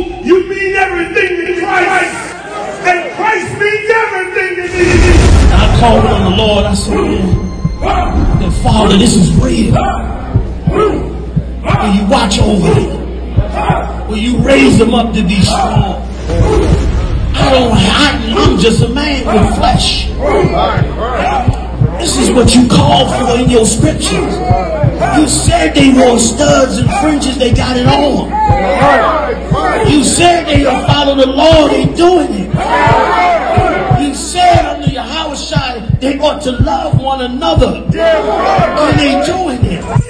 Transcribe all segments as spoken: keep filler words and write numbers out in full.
know you mean everything to Christ, and Christ means everything to me. And I called on the Lord. I said, yeah, Father, this is real. Will you watch over them? Will you raise them up to be strong? I don't, I, I'm just a man with flesh. This is what you call for in your scriptures. You said they wore studs and fringes, they got it on. You said they are following the Lord, they doing it. You said under your house side they ought to love one another, and they doing it.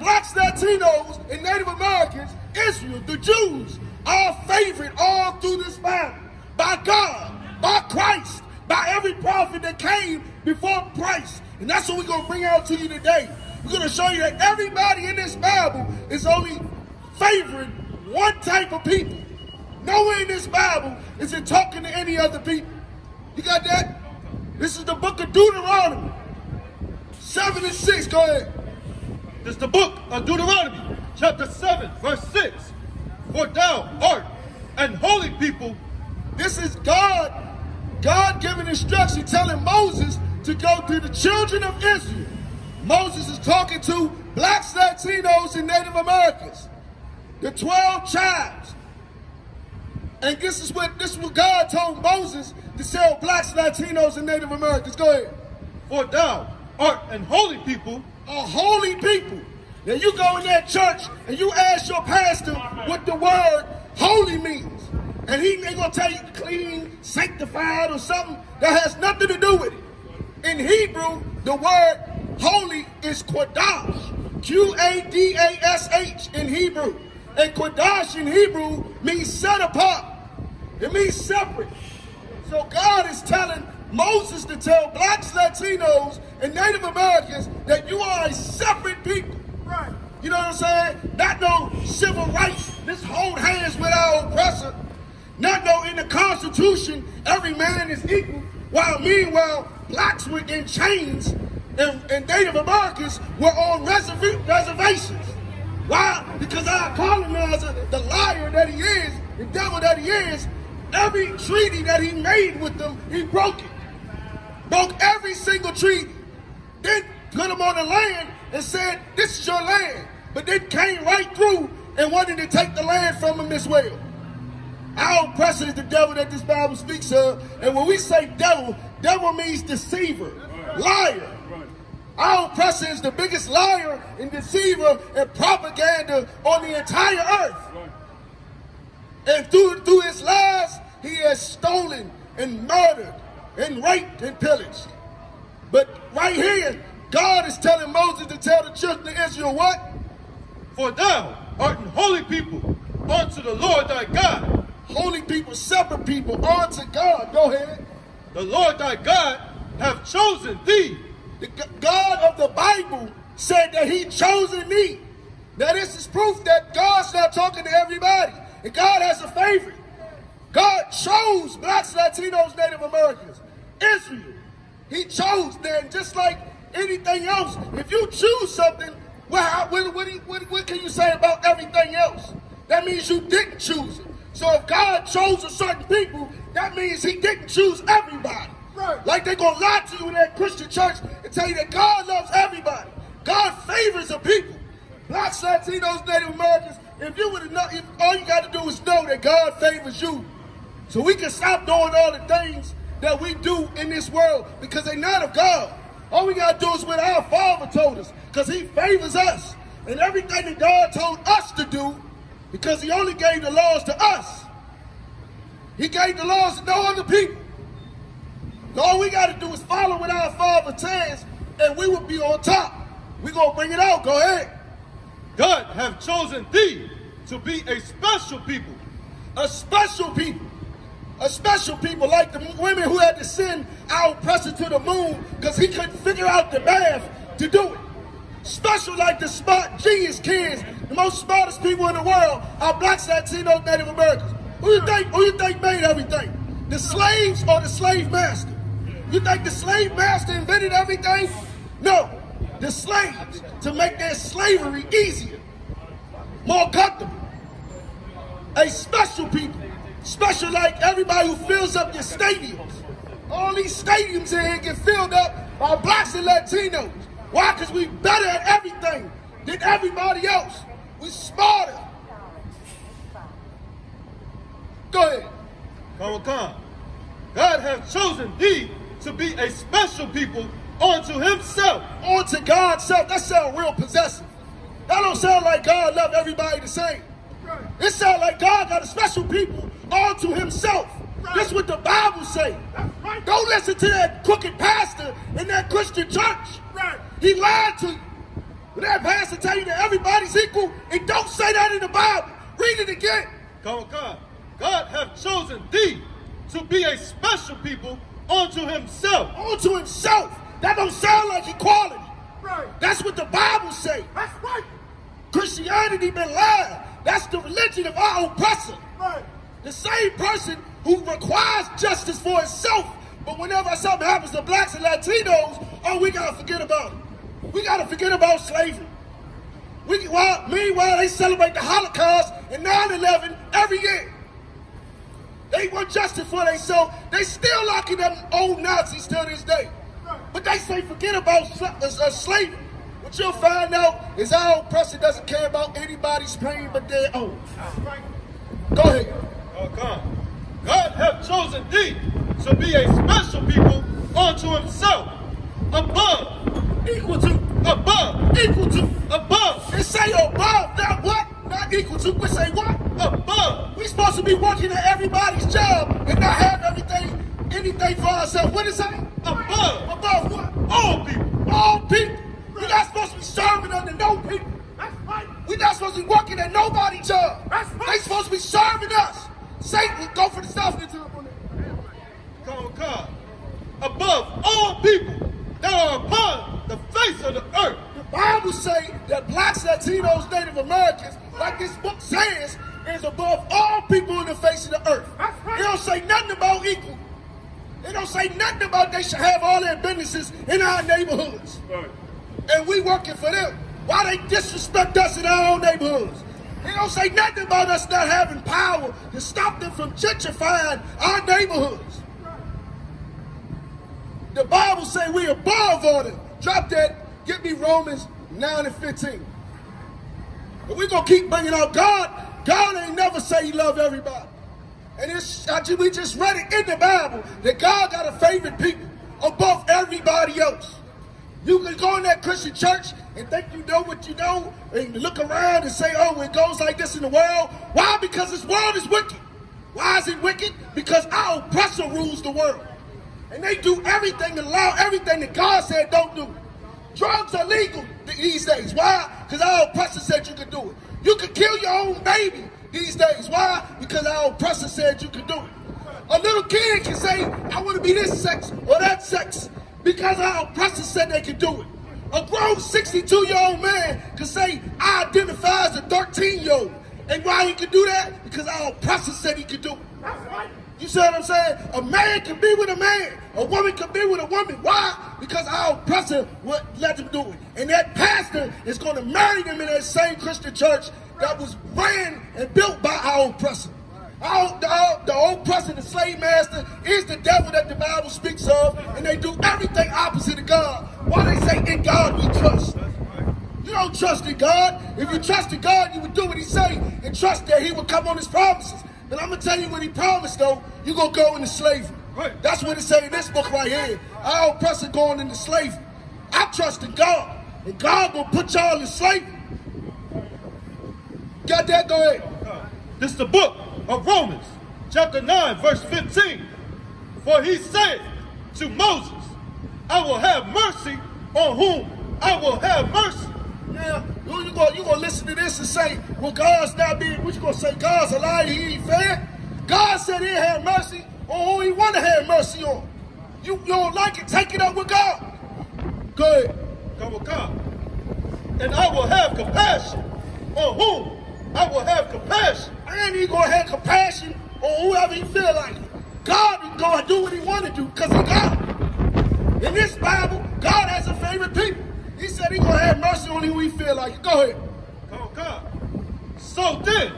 Blacks, Latinos, and Native Americans, Israel, the Jews, are favored all through this Bible, by God, by Christ, by every prophet that came before Christ. And that's what we're going to bring out to you today. We're going to show you that everybody in this Bible is only favoring one type of people. Nowhere in this Bible is it talking to any other people. You got that? This is the book of Deuteronomy, seven and six. Go ahead. This is the book of Deuteronomy, chapter seven, verse six. For thou art an holy people. This is God, God giving instruction, telling Moses to go through the children of Israel. Moses is talking to blacks, Latinos, and Native Americans, the twelve tribes. And this is what this is what God told Moses to tell blacks, Latinos, and Native Americans. Go ahead. For thou art an holy people. Are holy people. Now you go in that church and you ask your pastor what the word holy means, and he ain't gonna tell you clean, sanctified, or something that has nothing to do with it. In Hebrew, the word holy is Qadash, Q A D A S H in Hebrew. And Qadash in Hebrew means set apart. It means separate. So God is telling Moses to tell blacks, Latinos, and Native Americans that you are a separate people. Right. You know what I'm saying? Not no civil rights, let's hold hands with our oppressor. Not no in the Constitution, every man is equal. While meanwhile, blacks were in chains and, and Native Americans were on reserv reservations. Why? Because our colonizer, the liar that he is, the devil that he is, every treaty that he made with them, he broke it. Broke every single treaty. Then put them on the land and said, this is your land. But they came right through and wanted to take the land from them as well. Our oppressor is the devil that this Bible speaks of. And when we say devil, devil means deceiver, liar. Our oppressor is the biggest liar and deceiver and propaganda on the entire earth. And through, through his lies, he has stolen and murdered and raped and pillaged. But right here, God is telling Moses to tell the children of Israel what? For thou art an holy people unto the Lord thy God. Holy people, separate people, unto God. Go ahead. The Lord thy God have chosen thee. The God of the Bible said that he chosen me. Now this is proof that God's not talking to everybody. And God has a favorite. God chose blacks, Latinos, Native Americans, Israel. He chose them just like anything else. If you choose something, well, what, what, what, what can you say about everything else? That means you didn't choose it. So if God chose a certain people, that means he didn't choose everybody. Right. Like they're going to lie to you in that Christian church and tell you that God loves everybody. God favors the people. Blacks, Latinos, Native Americans, if you would have known, if all you got to do is know that God favors you, so we can stop doing all the things that we do in this world because they're not of God. All we got to do is what our Father told us, because he favors us. And everything that God told us to do, because he only gave the laws to us. He gave the laws to no other people. So all we got to do is follow what our Father says, and we will be on top. We're going to bring it out. Go ahead. God have chosen thee to be a special people. A special people. A special people like the women who had to send our oppressor to the moon because he couldn't figure out the math to do it. Special like the smart genius kids. The most smartest people in the world are blacks, Latinos, Native Americans. Who you think, who you think made everything? The slaves or the slave master? You think the slave master invented everything? No, the slaves, to make their slavery easier, more comfortable. A special people, special like everybody who fills up your stadiums. All these stadiums in here get filled up by blacks and Latinos. Why? Because we better at everything than everybody else. We smarter. Go ahead. Khan, God has chosen thee to be a special people unto himself. Unto God's self. That sounds real possessive. That don't sound like God loves everybody the same. Right. It sounds like God got a special people unto himself. Right. That's what the Bible says. Right. Don't listen to that crooked pastor in that Christian church. Right. He lied to you. When that pastor tell you that everybody's equal, it don't say that in the Bible. Read it again. Come on, God hath chosen thee to be a special people unto himself. Unto himself. That don't sound like equality. Right. That's what the Bible says. That's right. Christianity been lying. That's the religion of our oppressor. Right. The same person who requires justice for himself, but whenever something happens to blacks and Latinos, oh, we gotta forget about it. We gotta forget about slavery. We, well, meanwhile, they celebrate the Holocaust and nine eleven every year. They want justice for themselves. They still locking them old Nazis till this day. But they say forget about slavery. What you'll find out is our oppressor doesn't care about anybody's pain but their own. Go ahead. God hath chosen thee to be a special people unto himself. Above. Equal to. Above. Equal to. Above. They say above, not what? Not equal to. We say what? Above. We supposed to be working at everybody's job and not have everything, anything for ourselves. What is that? Above. Above what? All people. All people. Right. We're not supposed to be serving under no people. That's right. We're not supposed to be working at nobody's job. That's right. They're supposed to be serving us. Satan, go for the stuff. Come on, God. Above all people that are upon the face of the earth. The Bible says that blacks, Latinos, Native Americans, like this book says, is above all people in the face of the earth. That's right. They don't say nothing about equal. They don't say nothing about they should have all their businesses in our neighborhoods. Right. And we working for them. Why they disrespect us in our own neighborhoods? They don't say nothing about us not having power to stop them from gentrifying our neighborhoods. The Bible says we above all them. Drop that. Give me Romans nine and fifteen. But we're going to keep bringing out God. God ain't never say he love everybody. And it's, we just read it in the Bible that God got a favorite people above everybody else. You can go in that Christian church and think you know what you know and look around and say, oh, it goes like this in the world. Why? Because this world is wicked. Why is it wicked? Because our oppressor rules the world. And they do everything, allow everything that God said don't do. Drugs are legal these days. Why? Because our oppressor said you could do it. You could kill your own baby these days. Why? Because our oppressor said you could do it. A little kid can say, I want to be this sex or that sex, because our oppressor said they could do it. A grown sixty-two-year-old man can say, I identify as a thirteen-year-old. And why he could do that? Because our oppressor said he could do it. That's right. You see what I'm saying? A man can be with a man. A woman can be with a woman. Why? Because our oppressor would let them do it. And that pastor is going to marry them in that same Christian church that was ran and built by our oppressor. Our, the, the oppressor, the slave master, is the devil that the Bible speaks of, and they do everything opposite of God. Why they say, in God we trust? You don't trust in God. If you trusted God, you would do what he say and trust that he would come on his promises. But I'm going to tell you what he promised, though. You're going to go into slavery. That's what it say in this book right here. Our oppressor going into slavery. I trust in God, and God going to put y'all in slavery. Got that? Go ahead. This is the book of Romans, chapter nine, verse fifteen. For he said to Moses, I will have mercy on whom I will have mercy. Now, you gonna, you gonna listen to this and say, well, God's not being, what you gonna say, God's a liar, he ain't fair? God said he'll have mercy on who he wanna have mercy on. You, you don't like it, take it up with God. Go ahead. Come with God. And I will have compassion on whom I will have compassion. And he gonna have compassion on whoever he feel like. God can go and do what he want to do because he's God. In this Bible, God has a favorite people. He said he's going to have mercy on who he feel like. Go ahead. Come on, God. So then,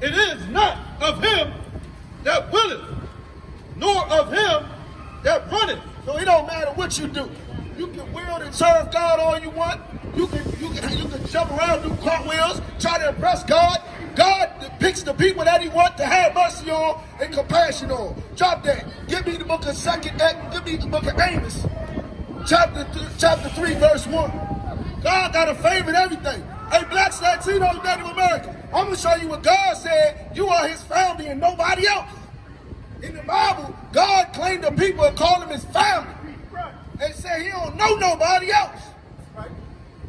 it is not of him that willeth, nor of him that runneth. So it don't matter what you do. You can will and serve God all you want. You can, you can, you can jump around, do cartwheels, try to impress God. God picks the people that he wants to have mercy on and compassion on. Drop that. Give me the book of Second Act. Give me the book of Amos. Chapter, chapter three, verse one. God got a favor in everything. Hey, blacks, Latinos, Native Americans, I'm going to show you what God said. You are his family and nobody else. In the Bible, God claimed the people and called them his family. And said he don't know nobody else.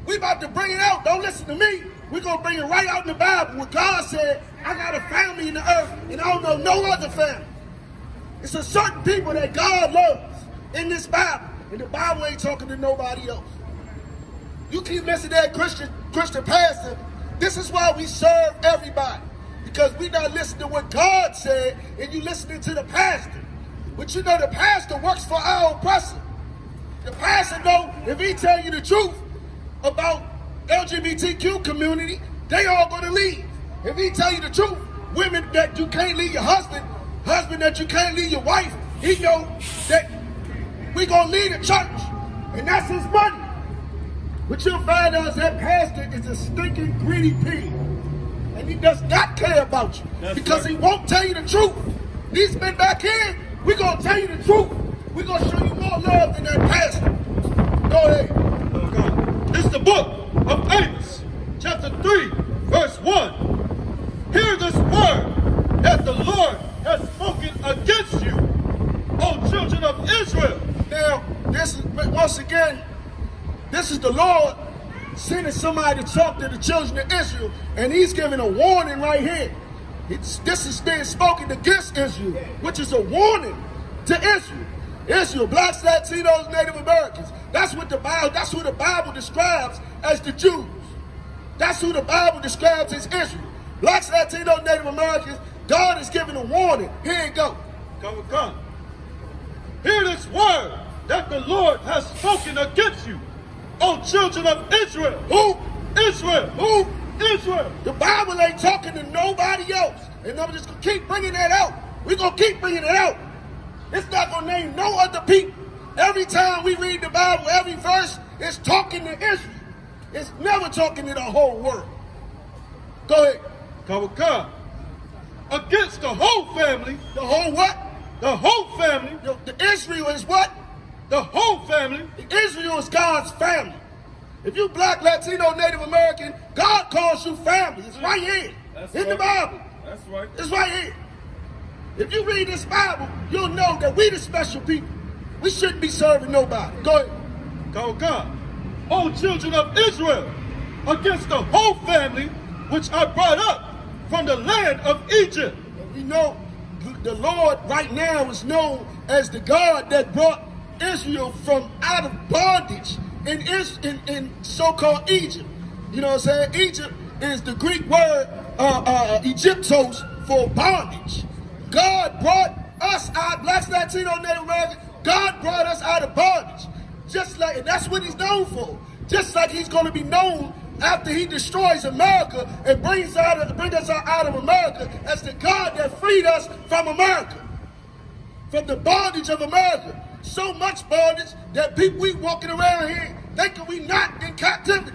We about to bring it out. Don't listen to me. We're going to bring it right out in the Bible. What God said, I got a family in the earth and I don't know no other family. It's a certain people that God loves in this Bible. And the Bible ain't talking to nobody else. You keep listening to that Christian, Christian pastor. This is why we serve everybody. Because we not listening to what God said and you listening to the pastor. But you know the pastor works for our oppressor. The pastor know if he tell you the truth about L G B T Q community, they all going to leave. If he tell you the truth, women that you can't leave your husband, husband that you can't leave your wife, he know that we going to leave the church. And that's his money. But you'll find out that pastor is a stinking greedy pig. And he does not care about you. That's because right. He won't tell you the truth. These men back here, we're going to tell you the truth. We're going to show you more love than that pastor. Go ahead. Oh, it's the book of Amos, chapter three, verse one. Hear this word that the Lord has spoken against you, O children of Israel. Now, this is, once again, this is the Lord sending somebody to talk to the children of Israel, and he's giving a warning right here. It's, this is being spoken against Israel, which is a warning to Israel. Israel, blacks, Latinos, Native Americans. That's what the Bible, that's who the Bible describes as the Jews. That's who the Bible describes as Israel. Blacks, Latinos, Native Americans. God is giving a warning. Here it go. Come, come. Hear this word that the Lord has spoken against you, O children of Israel. Who? Israel. Who? Israel. The Bible ain't talking to nobody else. And I'm just going to keep bringing that out. We're going to keep bringing it out. It's not going to name no other people. Every time we read the Bible, every verse is talking to Israel. It's never talking to the whole world. Go ahead. Come, come. Against the whole family. The whole what? The whole family. The, the Israel is what? The whole family. The Israel is God's family. If you black, Latino, Native American, God calls you family. It's right here. That's in right. The Bible. That's right. It's right here. If you read this Bible, you'll know that we the special people. We shouldn't be serving nobody. Go ahead. Go, God. O children of Israel, against the whole family which I brought up from the land of Egypt. You know, the Lord right now is known as the God that brought Israel from out of bondage in, in, in so-called Egypt. You know what I'm saying? Egypt is the Greek word uh, uh, Egyptos for bondage. God brought us out, blacks, Latino, Native American. God brought us out of bondage. Just like, and that's what he's known for. Just like he's going to be known after he destroys America and brings out of, bring us out of America as the God that freed us from America. From the bondage of America. So much bondage that people we walking around here thinking we not in captivity.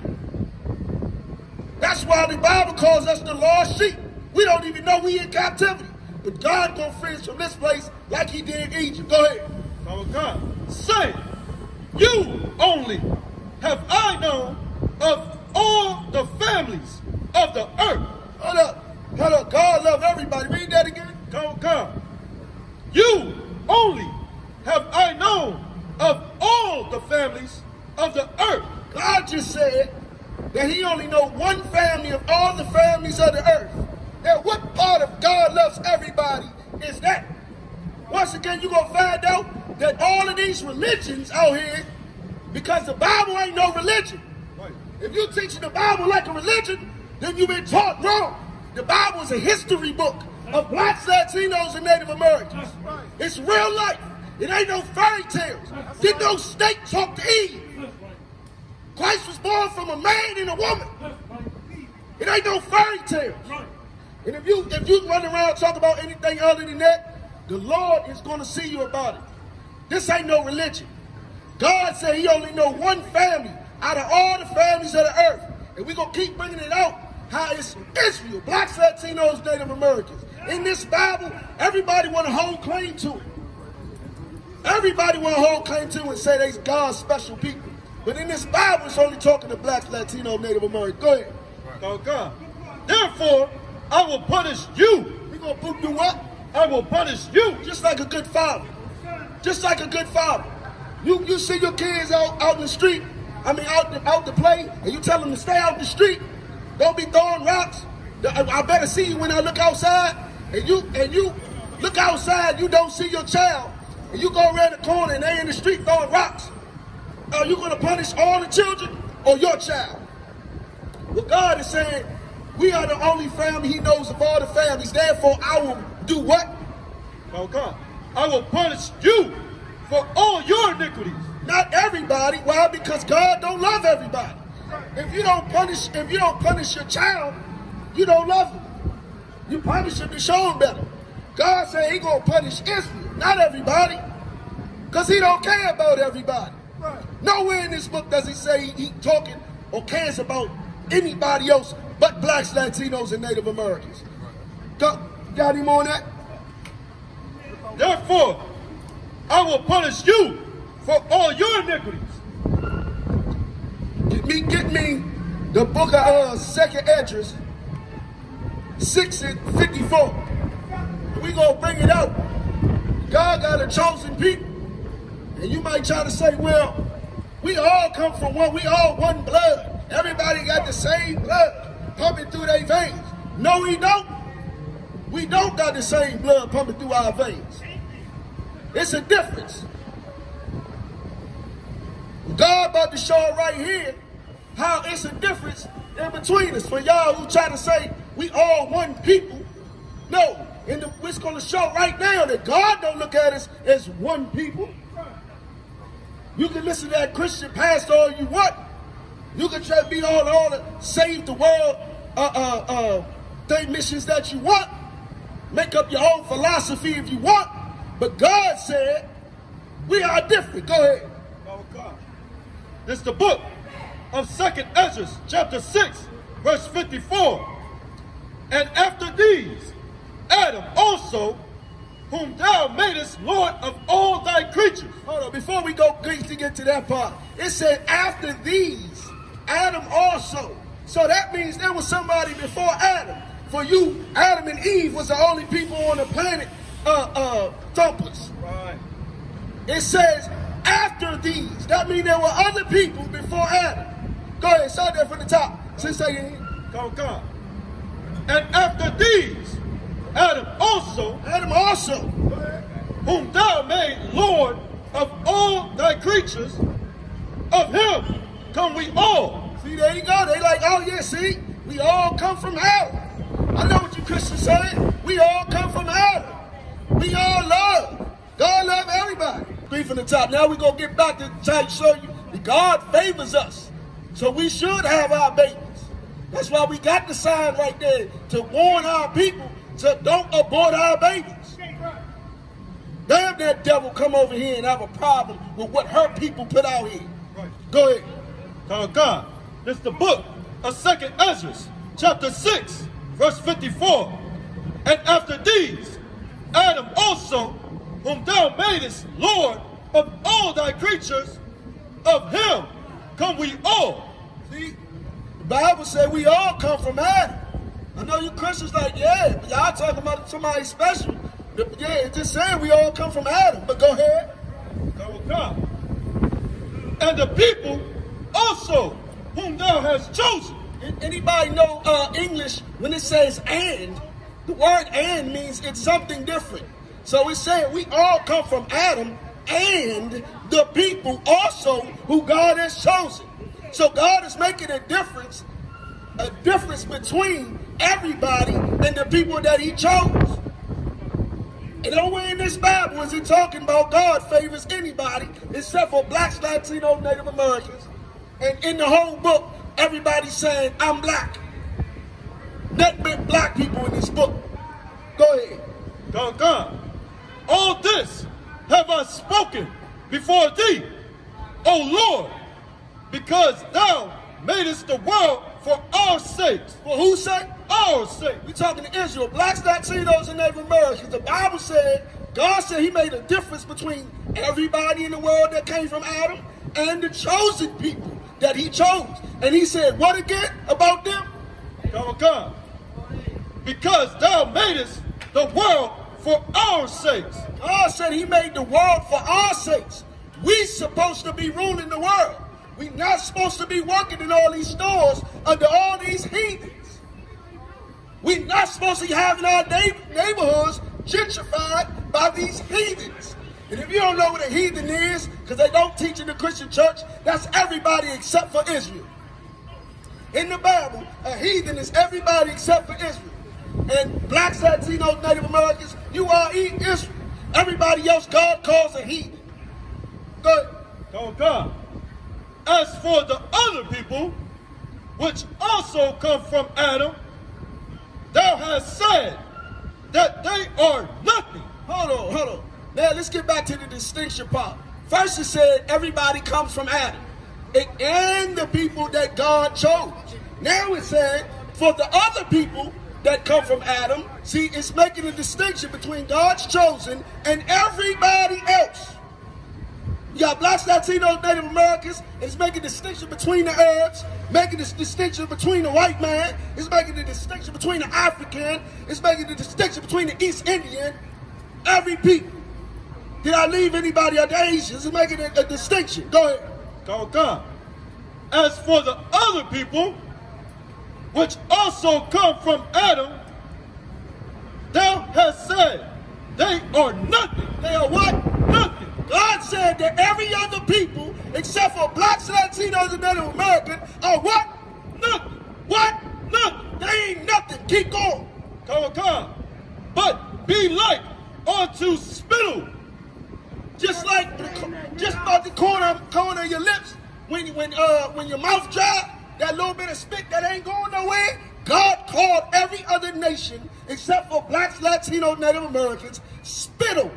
That's why the Bible calls us the lost sheep. We don't even know we in captivity. But God gonna free us from this place like he did in Egypt. Go ahead. Oh God. Say, you only have I known of all the families of the earth. Hold up. Hold up. God love everybody. Read that again. Oh God. You only have I known of all the families of the earth. God just said that he only know one family of all the families of the earth. Now, what part of God loves everybody is that? Once again, you're going to find out that all of these religions out here, because the Bible ain't no religion. Right. If you're teaching the Bible like a religion, then you've been taught wrong. The Bible is a history book. of blacks, Latinos, and Native Americans. It's real life. It ain't no fairy tales. Did no snake talk to Eve? Christ was born from a man and a woman. It ain't no fairy tales. And if you if you run around talk about anything other than that, the Lord is going to see you about it. This ain't no religion. God said he only know one family out of all the families of the earth. And we're going to keep bringing it out. How it's Israel, blacks, Latinos, Native Americans. In this Bible, everybody want to hold claim to it. Everybody want to hold claim to it and say they's God's special people. But in this Bible, it's only talking to blacks, Latino, Native American. Go ahead. Oh, God. Therefore, I will punish you. We're going to do what? I will punish you. Just like a good father. Just like a good father. You, you see your kids out, out in the street, I mean out the, out to play, and you tell them to stay out in the street. Don't be throwing rocks. I better see you when I look outside. And you and you look outside, you don't see your child. And you go around the corner and they in the street throwing rocks. Are you going to punish all the children or your child? Well, God is saying, we are the only family he knows of all the families. Therefore, I will do what? Oh, God. I will punish you for all your iniquities. Not everybody. Why? Because God don't love everybody. If you don't punish, if you don't punish your child, you don't love him. You punish him to show him better. God said he gonna punish Israel, not everybody, because he don't care about everybody. Right. Nowhere in this book does he say he, he talking or cares about anybody else but blacks, Latinos, and Native Americans. Got, got him on that? Therefore, I will punish you for all your iniquities. Get me, get me the book of uh, Second Esdras, six and fifty-four. We gonna bring it out. God got a chosen people. And you might try to say, well, we all come from one, we all one blood. Everybody got the same blood pumping through their veins. No, we don't. We don't got the same blood pumping through our veins. It's a difference. God about to show right here how it's a difference in between us. For y'all who try to say we all one people, no. And the, it's going to show right now that God don't look at us as one people. You can listen to that Christian pastor all you want. You can try to be all, all the save the world uh, uh, uh, thing missions that you want. Make up your own philosophy if you want. But God said, we are different. Go ahead. Oh, God. It's the book of Second Esdras, chapter six, verse fifty-four. And after these, Adam also, whom thou madest Lord of all thy creatures. Hold on, before we go to get to that part, it said after these, Adam also. So that means there was somebody before Adam. For you, Adam and Eve was the only people on the planet uh, uh, thumpers. Right. It says after these. That means there were other people before Adam. Go ahead, start there from the top. Since I can hear. Go, God. And after these, Adam also, Adam also, whom thou made Lord of all thy creatures, of him come we all. See, there you go. They like, oh yeah, see, we all come from Adam. I know what you Christians saying. We all come from Adam. We all love. God love everybody. Three from the top. Now we're going to get back to try to show you that God favors us. So we should have our babies. That's why we got the sign right there to warn our people. So don't abort our babies. Damn, that devil come over here and have a problem with what her people put out here. Right. Go ahead. Oh, God. This is the book of Second Esdras, chapter six, verse fifty-four. And after these, Adam also, whom thou madest Lord of all thy creatures, of him come we all. See, the Bible said we all come from Adam. I know you Christians like, yeah, but y'all talking about somebody special. Yeah, it's just saying we all come from Adam, but go ahead. Go God. And the people also whom thou hast chosen. Anybody know uh, English when it says and? The word and means it's something different. So it's saying we all come from Adam and the people also who God has chosen. So God is making a difference, a difference between everybody than the people that he chose. And nowhere in this Bible is it talking about God favors anybody except for blacks, Latino, Native Americans. And in the whole book, everybody's saying, I'm black. Nothing but black people in this book. Go ahead. Don God, all this have I spoken before thee, O Lord, because thou madest the world for our sakes. For whose sake? Our sake. We're talking to Israel, blacks, Latinos, and Native Americans. The Bible said, God said he made a difference between everybody in the world that came from Adam and the chosen people that he chose. And he said, what again about them? Don God, because thou madest the world for our sakes. God said he made the world for our sakes. We're supposed to be ruling the world. We're not supposed to be working in all these stores under all these heathens. We're not supposed to be having our neighborhoods gentrified by these heathens. And if you don't know what a heathen is, because they don't teach in the Christian church, that's everybody except for Israel. In the Bible, a heathen is everybody except for Israel. And blacks, Latinos, Native Americans, you are eating Israel. Everybody else God calls a heathen. Good. Oh God. As for the other people, which also come from Adam, thou hast said that they are nothing. Hold on, hold on. Now let's get back to the distinction part. First it said everybody comes from Adam, and the people that God chose. Now it said for the other people that come from Adam. See, it's making a distinction between God's chosen and everybody else. You got blacks, Latinos, Native Americans. It's making a distinction between the Arabs, making a distinction between the white man. It's making a distinction between the African. It's making a distinction between the East Indian. Every people. Did I leave anybody out? The Asians? It's making a, a distinction. Go ahead. Go, go. As for the other people, which also come from Adam, thou hast said they are nothing. They are what? Nothing. God said that every other people, except for blacks, Latinos, and Native Americans, are what? Nothing. What? Nothing. They ain't nothing. Keep going. Come on, come on. But be like unto spittle. Just like, the, just about the corner, corner of your lips, when, when, uh, when your mouth dry, that little bit of spit that ain't going nowhere, God called every other nation, except for blacks, Latinos, Native Americans, spittle.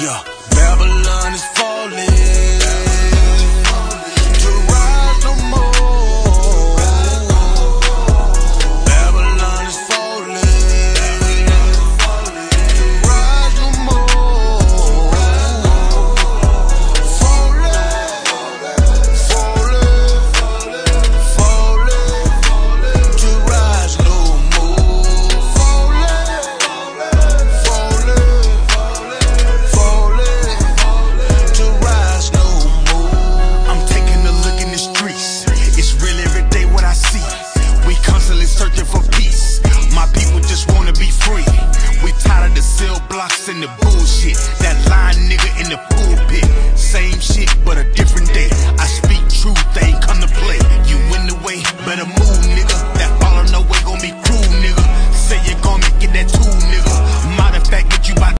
Yeah, Babylon is falling. In the bullshit, that lying nigga in the pulpit, same shit but a different day.